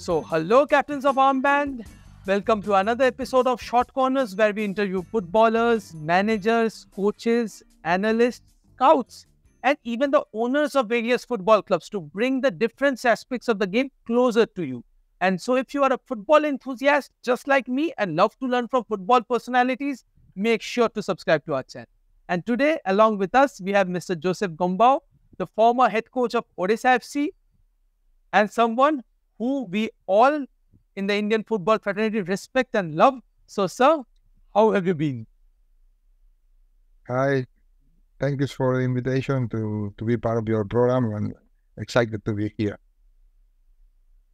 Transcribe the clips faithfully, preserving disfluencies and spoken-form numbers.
So hello captains of Armband, welcome to another episode of Short Corners, where we interview footballers, managers, coaches, analysts, scouts and even the owners of various football clubs to bring the different aspects of the game closer to you. And so if you are a football enthusiast just like me and love to learn from football personalities, make sure to subscribe to our channel. And today along with us we have Mister Josep Gombau, the former head coach of Odisha F C and someone who we all in the Indian football fraternity respect and love. So sir, how have you been? Hi, thank you for the invitation to, to be part of your program and excited to be here.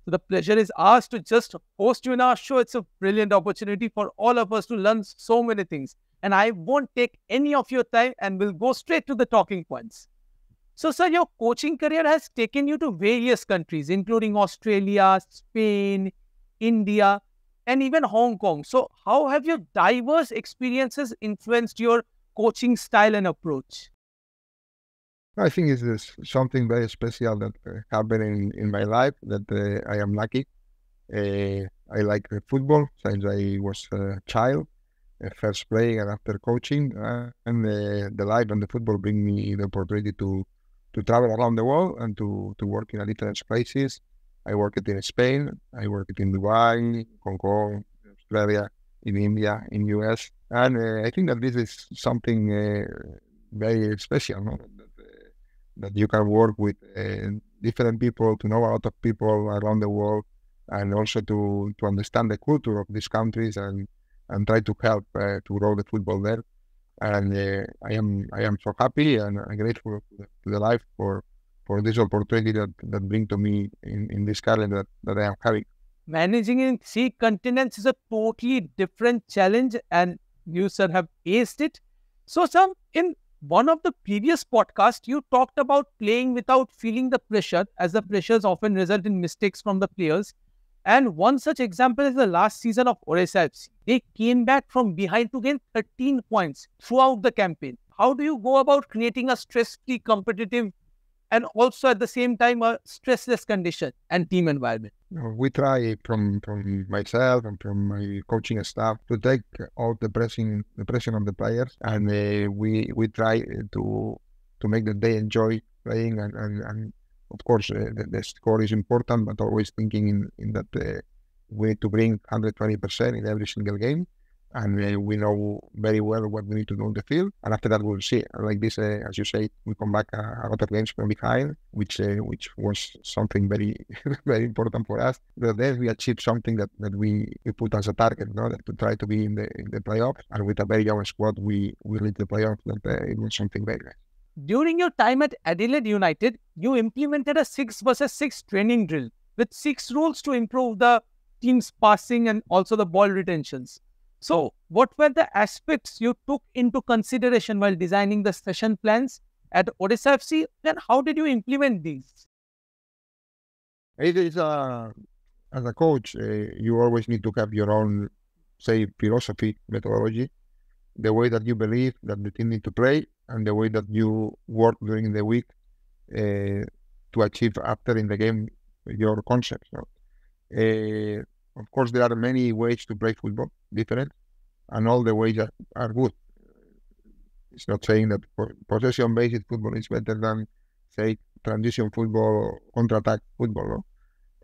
So the pleasure is ours to just host you in our show. It's a brilliant opportunity for all of us to learn so many things. And I won't take any of your time and we'll go straight to the talking points. So sir, your coaching career has taken you to various countries, including Australia, Spain, India, and even Hong Kong. So how have your diverse experiences influenced your coaching style and approach? I think it's this, something very special that uh, happened in, in my life, that uh, I am lucky. Uh, I like uh, football since I was a child, uh, first playing and after coaching. Uh, and uh, the life and the football bring me the opportunity to, to travel around the world and to, to work in different places. I worked in Spain, I worked in Dubai, Hong Kong, Australia, in India, in U S. And uh, I think that this is something uh, very special, no? That you can work with uh, different people, to know a lot of people around the world, and also to, to understand the culture of these countries and, and try to help uh, to grow the football there. And uh, I am I am so happy and grateful to the life for for this opportunity that, that bring to me in, in this career that, that I am having. Managing in three continents is a totally different challenge and you, sir, have aced it. So, sir, in one of the previous podcasts, you talked about playing without feeling the pressure, as the pressures often result in mistakes from the players. And one such example is the last season of Odisha F C. They came back from behind to gain thirteen points throughout the campaign. How do you go about creating a stress-free, competitive and also at the same time a stressless condition and team environment? We try from, from myself and from my coaching staff to take all the pressing the pressure on the players, and uh, we we try to to make that they enjoy playing, and, and, and of course uh, the, the score is important, but always thinking in, in that uh, way to bring one hundred twenty percent in every single game. And uh, we know very well what we need to do on the field. And after that, we'll see. Like this, uh, as you say, we come back a, a lot of games from behind, which uh, which was something very, very important for us. But then we achieved something that, that we, we put as a target, no? That to try to be in the in the playoffs. And with a very young squad, we, we lead the playoffs. That uh, it was something very nice. During your time at Adelaide United, you implemented a six versus six training drill with six rules to improve the team's passing and also the ball retentions. So, what were the aspects you took into consideration while designing the session plans at Odisha F C, and how did you implement these? It is a, as a coach, uh, you always need to have your own, say, philosophy, methodology, the way that you believe that the team needs to play, and the way that you work during the week uh, to achieve after in the game your concepts. So, uh, of course, there are many ways to play football, different, and all the ways are, are good. It's not saying that possession-based football is better than, say, transition football or counter-attack football.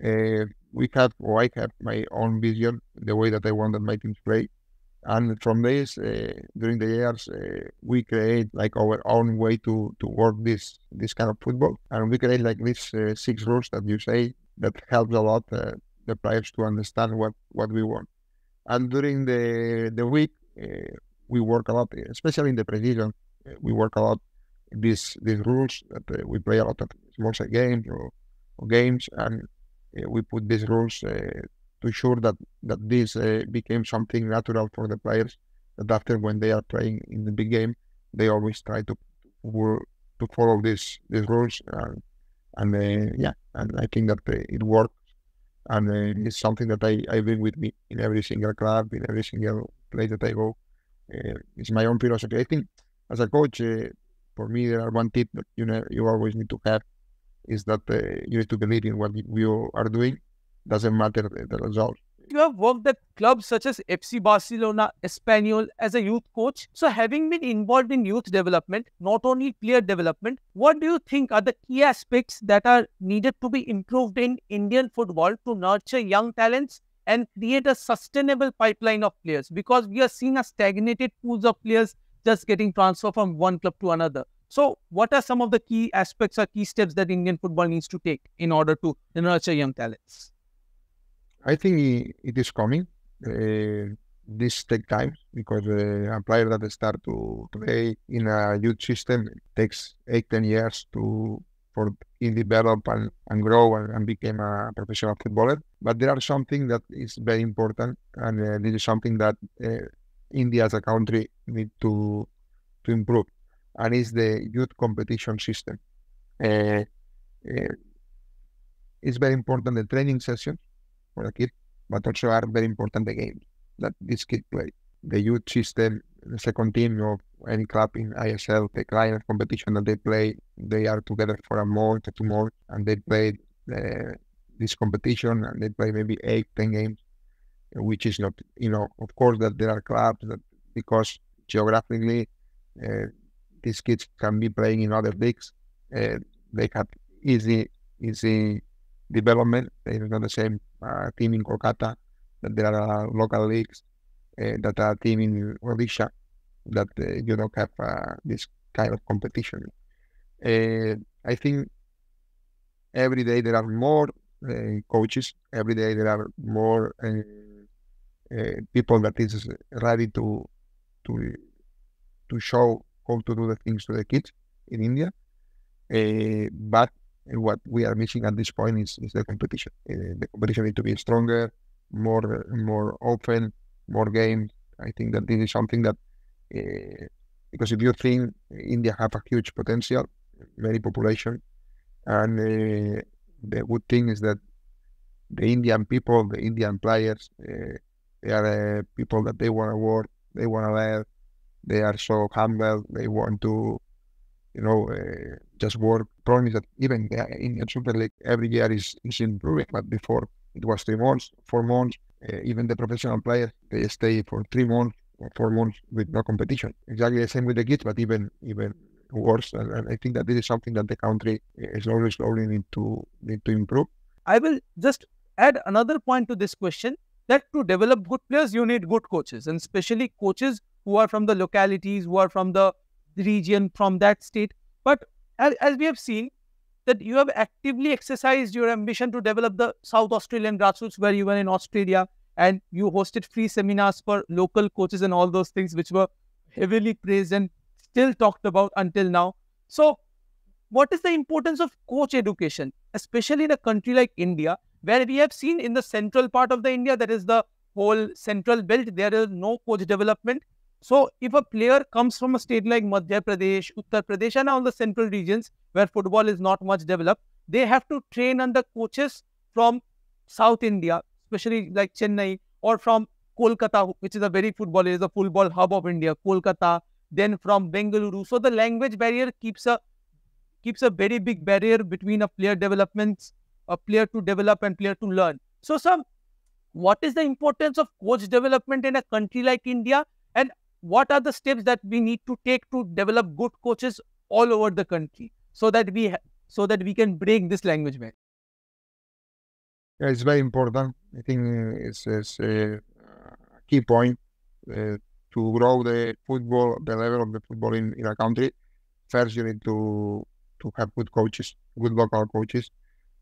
No? Uh, we have, or I have, my own vision, the way that I want that my team to play. And from this, uh, during the years, uh, we create like our own way to, to work this, this kind of football. And we create like these uh, six rules that you say that helps a lot uh, the players to understand what, what we want. And during the, the week, uh, we work a lot, especially in the precision, uh, we work a lot these these rules, that uh, we play a lot of small set games or, or games, and uh, we put these rules uh, to sure that, that this uh, became something natural for the players, that after when they are playing in the big game, they always try to to follow these, these rules. And, and uh, yeah, and I think that uh, it worked. And uh, it's something that I, I bring with me in every single club, in every single place that I go. Uh, it's my own philosophy. I think as a coach, uh, for me, there are one tip that you know you always need to have, is that uh, you need to believe in what you are doing doesn't matter the result. You have worked at clubs such as F C Barcelona, Espanyol as a youth coach. So having been involved in youth development, not only player development, what do you think are the key aspects that are needed to be improved in Indian football to nurture young talents and create a sustainable pipeline of players? Because we are seeing a stagnated pool of players just getting transferred from one club to another. So what are some of the key aspects or key steps that Indian football needs to take in order to nurture young talents? I think it is coming. Uh, this takes time because uh, a player that starts to play in a youth system takes eight to ten years to for in develop and, and grow and, and become a professional footballer. But there are something that is very important, and uh, this is something that uh, India as a country need to to improve, and it's the youth competition system. Uh, uh, it's very important the training session for a kid, but also are very important the games that this kid play. The youth system, the second team of any club in I S L, the client competition that they play, they are together for a month or two months, and they play uh, this competition, and they play maybe eight, ten games, which is not, you know, of course that there are clubs that, because geographically, uh, these kids can be playing in other leagues, uh, they have easy, easy development. It's not the same uh, team in Kolkata, that there are local leagues, uh, that are team in Odisha, that uh, you don't have uh, this kind of competition. Uh, I think every day there are more uh, coaches, every day there are more uh, uh, people that is ready to, to, to show how to do the things to the kids in India. Uh, but And what we are missing at this point is, is the competition. Uh, the competition needs to be stronger, more more open, more games. I think that this is something that, uh, because if you think India have a huge potential, very population, and uh, the good thing is that the Indian people, the Indian players, uh, they are uh, people that they want to work, they want to learn, they are so humble, they want to, you know, uh, just work. Problem is that even the Indian Super League every year is, is improving, but before it was three months, four months, uh, even the professional players, they stay for three months or four months with no competition. Exactly the same with the kids, but even even worse. And, and I think that this is something that the country is always slowly need to, need to improve. I will just add another point to this question, that to develop good players, you need good coaches, and especially coaches who are from the localities, who are from the region, from that state. But as, as we have seen, that you have actively exercised your ambition to develop the South Australian grassroots, where you were in Australia and you hosted free seminars for local coaches and all those things, which were heavily praised and still talked about until now. So what is the importance of coach education, especially in a country like India, where we have seen in the central part of the India, that is the whole central belt, there is no coach development. So if a player comes from a state like Madhya Pradesh, Uttar Pradesh and all the central regions where football is not much developed, they have to train under coaches from South India, especially like Chennai, or from Kolkata, which is a very football, is a football hub of India, Kolkata, then from Bengaluru. So the language barrier keeps a, keeps a very big barrier between a player developments, a player to develop and player to learn. So some, what is the importance of coach development in a country like India? And what are the steps that we need to take to develop good coaches all over the country, so that we so that we can break this language barrier? Yeah, it's very important. I think it's, it's a key point uh, to grow the football, the level of the football in, in a country. First, you need to to have good coaches, good local coaches,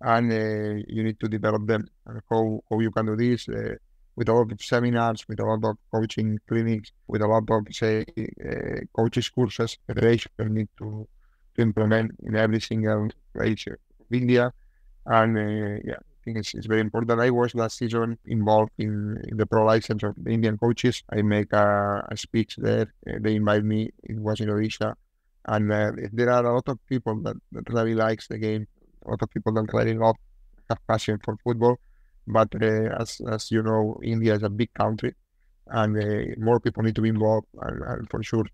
and uh, you need to develop them. And how how you can do this? Uh, with a lot of seminars, with a lot of coaching clinics, with a lot of, say, uh, coaches courses, federation need to, to implement in every single place of India. And uh, yeah, I think it's, it's very important. I was last season involved in, in the pro license of the Indian coaches. I make a, a speech there. Uh, they invite me. It was in Odisha. And uh, there are a lot of people that, that really likes the game. A lot of people that really love, have passion for football. But uh, as, as you know, India is a big country, and uh, more people need to be involved. And, and for sure,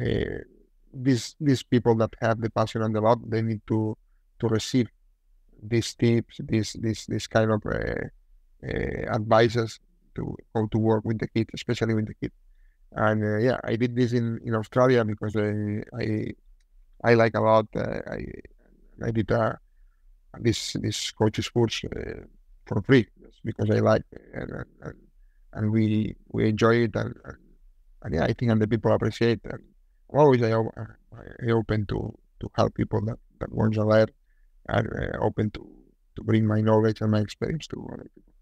uh, these these people that have the passion and the love, they need to to receive these tips, this this this kind of uh, uh, advise us to how to work with the kid, especially with the kid. And uh, yeah, I did this in, in Australia because I I, I like a lot. Uh, I I did uh, this this coach's course uh, for free because I like it, and and, and we we enjoy it, and, and, and yeah, I think and the people appreciate it. And always I I open to to help people that that wants a lot, and uh, open to to bring my knowledge and my experience to other people.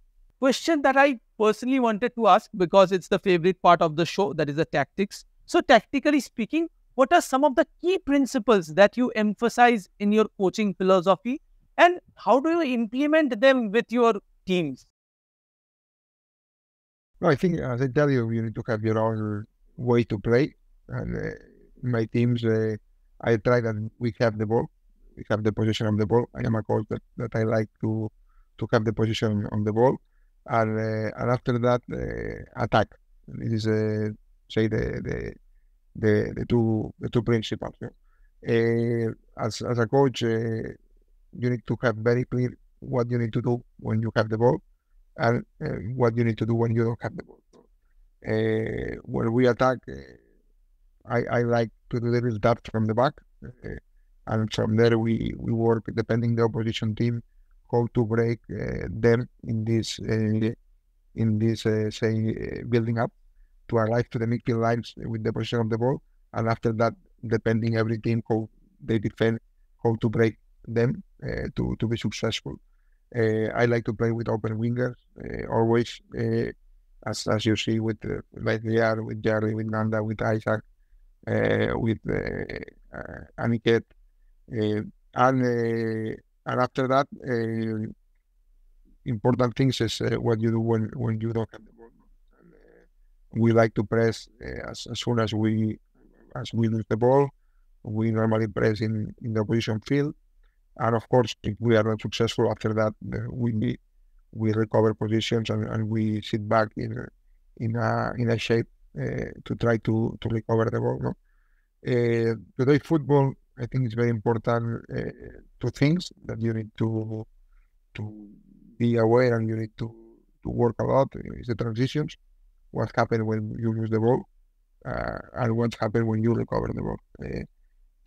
Question that I personally wanted to ask, because it's the favorite part of the show, that is the tactics. So tactically speaking, what are some of the key principles that you emphasize in your coaching philosophy, and how do you implement them with your teams? Well, I think, as I tell you, you need to have your own way to play. And uh, my teams, uh, I try that we have the ball, we have the possession of the ball. I am a coach that, that I like to, to have the possession on the ball. And, uh, and after that, uh, attack. This is uh, say the, the the the two the two principles. Yeah? Uh, as as a coach, uh, you need to have very clear what you need to do when you have the ball, and uh, what you need to do when you don't have the ball. Uh, when we attack, uh, I I like to do the little dart from the back, uh, and from there we we work depending the opposition team, how to break uh, them in this uh, in this uh, say uh, building up to arrive to the midfield lines with the possession of the ball, and after that, depending every team how they defend, how to break them uh, to to be successful. Uh, I like to play with open wingers uh, always, uh, as as you see with uh, like Liar, with Jerry, with Nanda, with Isaac, uh, with uh, uh, Aniket, uh, and. Uh, And after that, uh, important things is uh, what you do when, when you don't have the ball. And, uh, we like to press uh, as, as soon as we as we lose the ball. We normally press in, in the opposition field. And of course, if we are not successful after that, uh, we we recover positions and, and we sit back in in a in a shape uh, to try to, to recover the ball. No? Uh, today football, I think it's very important uh, two things that you need to to be aware, and you need to, to work a lot. It's the transitions, what happens when you lose the ball, uh, and what happens when you recover the ball. Uh,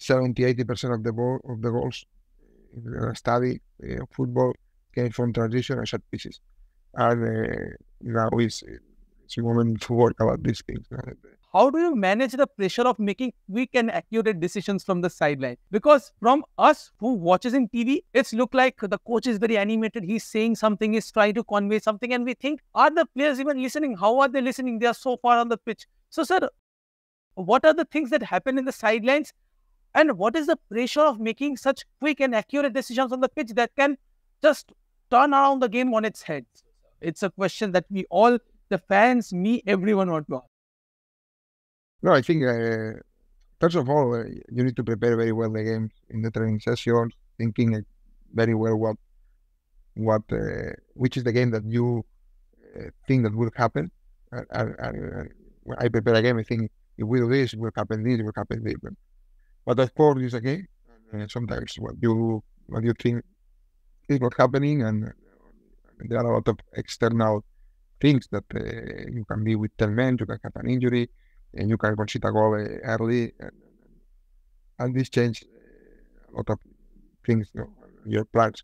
seventy to eighty percent of the ball of the goals in a study uh, of football came from transition and shot pieces. And uh, now it's it's a moment to work about these things. How do you manage the pressure of making quick and accurate decisions from the sideline? Because from us who watches in T V, it's look like the coach is very animated. He's saying something, he's trying to convey something, and we think, are the players even listening? How are they listening? They are so far on the pitch. So, sir, what are the things that happen in the sidelines, and what is the pressure of making such quick and accurate decisions on the pitch that can just turn around the game on its head? It's a question that we all, the fans, me, everyone want to ask. No, I think, uh, first of all, uh, you need to prepare very well the games in the training sessions, thinking uh, very well what, what, uh, which is the game that you uh, think that will happen. Uh, I, I, when I prepare a game, I think, if we do this, it will happen this, it will happen this. But of course, it's a game. Uh, sometimes what you, what you think is not happening, and, and there are a lot of external things that uh, you can be with ten men, you can have an injury, and you can concede a goal early, and, and this changes a lot of things, you know, your plans.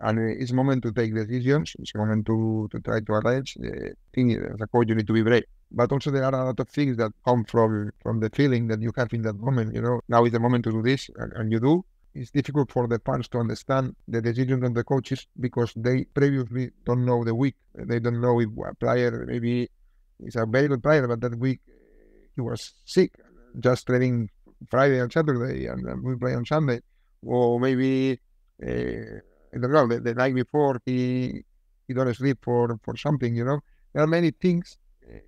And it's a moment to take decisions, it's a moment to, to try to arrange. The thing is, as a coach, you need to be brave. But also there are a lot of things that come from, from the feeling that you have in that moment, you know. Now is the moment to do this, and, and you do. It's difficult for the fans to understand the decisions of the coaches because they previously don't know the week. They don't know if a player maybe is a very good player, but that week he was sick, just training Friday and Saturday, and we play on Sunday. Or maybe, uh, I don't know, the, the night before he he don't sleep for, for something, you know. There are many things uh,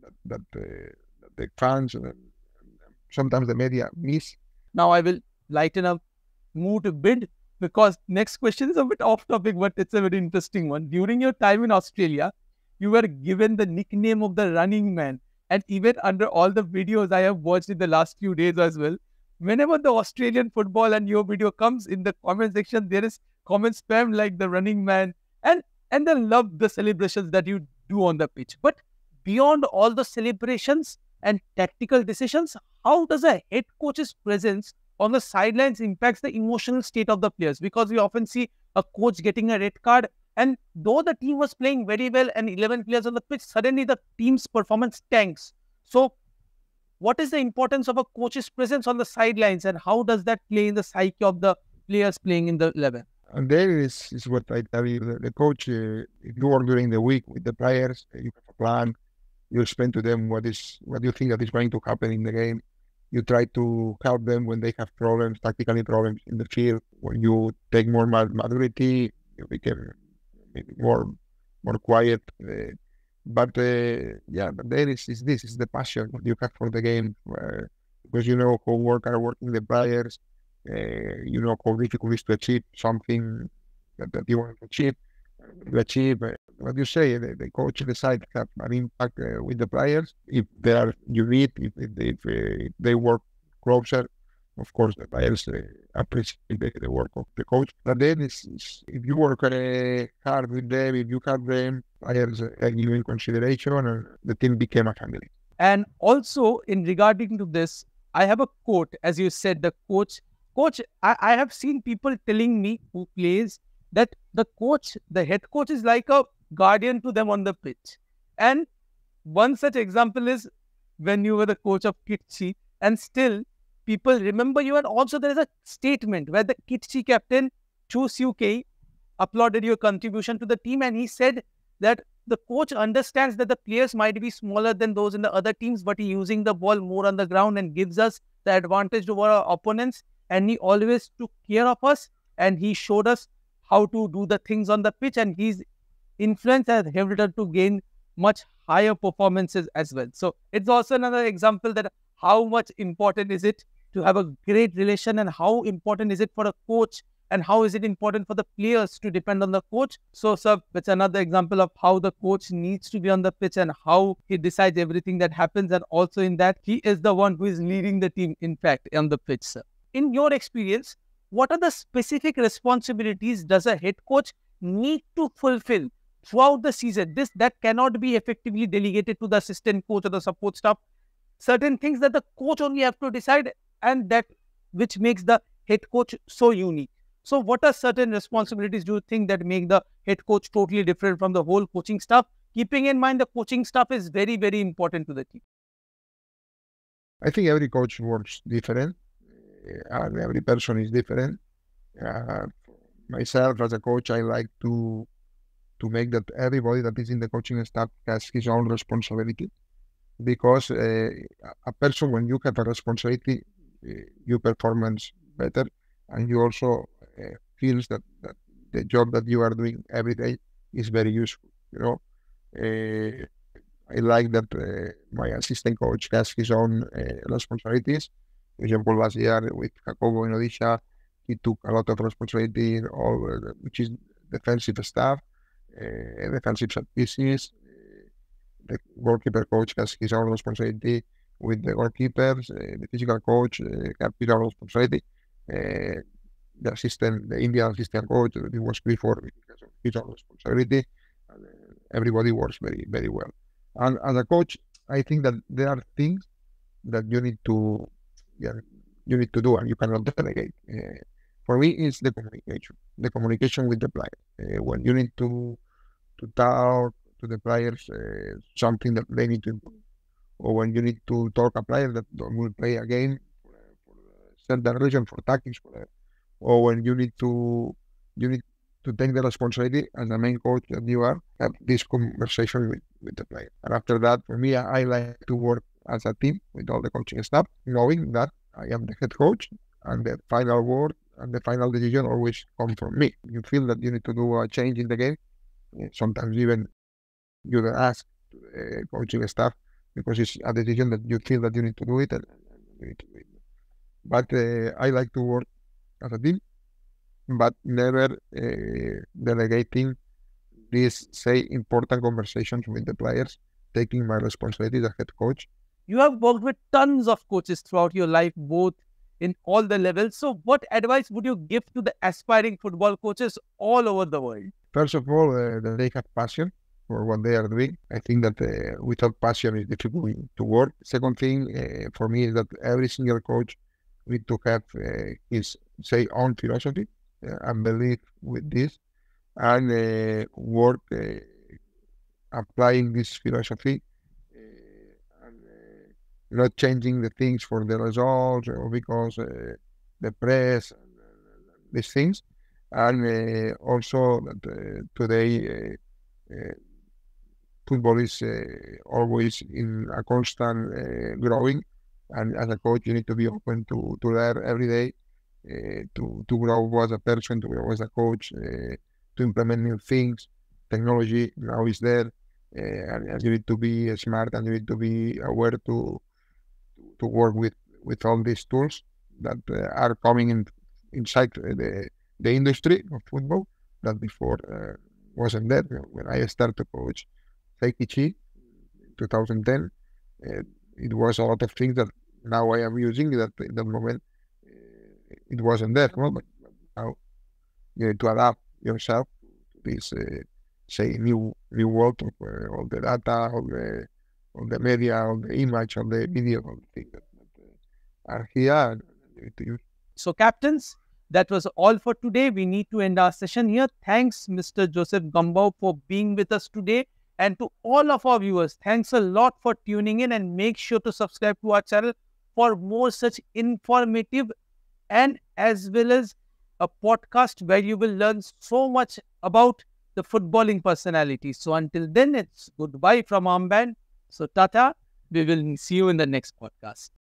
that, that, uh, that the fans and uh, sometimes the media miss. Now I will lighten up mood a bit, because next question is a bit off topic, but it's a very interesting one. During your time in Australia, you were given the nickname of the running man. And even under all the videos I have watched in the last few days as well, whenever the Australian football and your video comes in the comment section, there is comment spam like the running man. And and they love the celebrations that you do on the pitch. But beyond all the celebrations and tactical decisions, how does a head coach's presence on the sidelines impacts the emotional state of the players? Because we often see a coach getting a red card, and though the team was playing very well and eleven players on the pitch, suddenly the team's performance tanks. So what is the importance of a coach's presence on the sidelines, and how does that play in the psyche of the players playing in the eleven? And there is, is what I tell you, the, the coach, uh, if you work during the week with the players, you have a plan, you explain to them what is what you think that is going to happen in the game. You try to help them when they have problems, tactically problems in the field. When you take more maturity, you become more more quiet. Uh, but uh, yeah, but there is, is this, is the passion what you have for the game. Uh, because you know how work are working the players. Uh, you know how difficult it is to achieve something that, that you want to achieve. To achieve uh, what you say, the, the coach decides have an impact uh, with the players. If they are unique, if, if, if, uh, if they work closer, of course the players uh, appreciate the, the work of the coach. But then it's, it's, if you work uh, hard with them, if you help them, players uh, take you in consideration, and the team became a family. And also in regarding to this, I have a quote, as you said, the coach. Coach, I, I have seen people telling me who plays that the coach, the head coach is like a guardian to them on the pitch. And one such example is when you were the coach of Kitchee, and still people remember you. And also there is a statement where the Kitchee captain, Chu Siu Kei, applauded your contribution to the team, and he said that the coach understands that the players might be smaller than those in the other teams, but he using the ball more on the ground and gives us the advantage over our opponents. And he always took care of us, and he showed us how to do the things on the pitch, and his influence has helped us to gain much higher performances as well. So it's also another example that how much important is it to have a great relation, and how important is it for a coach, and how is it important for the players to depend on the coach. So, sir, it's another example of how the coach needs to be on the pitch and how he decides everything that happens, and also in that he is the one who is leading the team, in fact, on the pitch, sir. In your experience, what are the specific responsibilities does a head coach need to fulfill throughout the season? This that cannot be effectively delegated to the assistant coach or the support staff. Certain things that the coach only have to decide, and that which makes the head coach so unique. So what are certain responsibilities do you think that make the head coach totally different from the whole coaching staff? Keeping in mind the coaching staff is very, very important to the team. I think every coach works different. Uh, every person is different. Uh, myself as a coach, I like to to make that everybody that is in the coaching staff has his own responsibility, because uh, a person, when you have a responsibility, uh, you performance better, and you also uh, feels that, that the job that you are doing every day is very useful. You know, uh, I like that uh, my assistant coach has his own uh, responsibilities. For example, last year with Kakobo in Odisha, he took a lot of responsibility, in all, uh, which is defensive staff, uh, defensive pieces. Uh, the goalkeeper coach has his own responsibility with the goalkeepers. Uh, the physical coach uh, has his own responsibility. Uh, the assistant, the Indian assistant coach, he was before because of his own responsibility. And, uh, everybody works very, very well. And as a coach, I think that there are things that you need to Yeah, you need to do, and you cannot delegate. Uh, for me, it's the communication, the communication with the player. Uh, when you need to to talk to the players uh, something that they need to improve, or when you need to talk a player that will play a game for, for a certain reason, for tactics, for a, or when you need to you need to take the responsibility as the main coach that you are, have this conversation with, with the player. And after that, for me, I, I like to work as a team with all the coaching staff, knowing that I am the head coach, and the final word and the final decision always come from me. You feel that you need to do a change in the game, sometimes even you ask the coaching staff, because it's a decision that you feel that you need to do it, and you need to do it. But uh, I like to work as a team, but never uh, delegating these, say, important conversations with the players, taking my responsibility as a head coach. You have worked with tons of coaches throughout your life, both in all the levels. So what advice would you give to the aspiring football coaches all over the world? First of all, uh, that they have passion for what they are doing. I think that uh, without passion, it's difficult to work. Second thing uh, for me is that every single coach needs to have uh, his, say, own philosophy uh, and believe with this, and uh, work uh, applying this philosophy uh, and uh, not changing the things for the results or because uh, the press and uh, these things. And uh, also that uh, today uh, uh, football is uh, always in a constant uh, growing, and as a coach you need to be open to, to learn every day, uh, to, to grow as a person, to grow as a coach, uh, to implement new things. Technology now is there, uh, and, and you need to be smart and you need to be aware to to work with, with all these tools that uh, are coming in, inside the the industry of football that before uh, wasn't there. When I started to coach Kitchee in two thousand ten, uh, it was a lot of things that now I am using that in that moment uh, it wasn't there. Well, but now you need to adapt yourself to this, uh, say, new new world of uh, all the data, all the all the media, all the image, all the video, all the things that, that uh, are here. And you need to use. So, captains, that was all for today. We need to end our session here. Thanks, Mister Josep Gombau, for being with us today. And to all of our viewers, thanks a lot for tuning in, and make sure to subscribe to our channel for more such informative and as well as a podcast where you will learn so much about the footballing personality. So until then, it's goodbye from Armband. So tata, we will see you in the next podcast.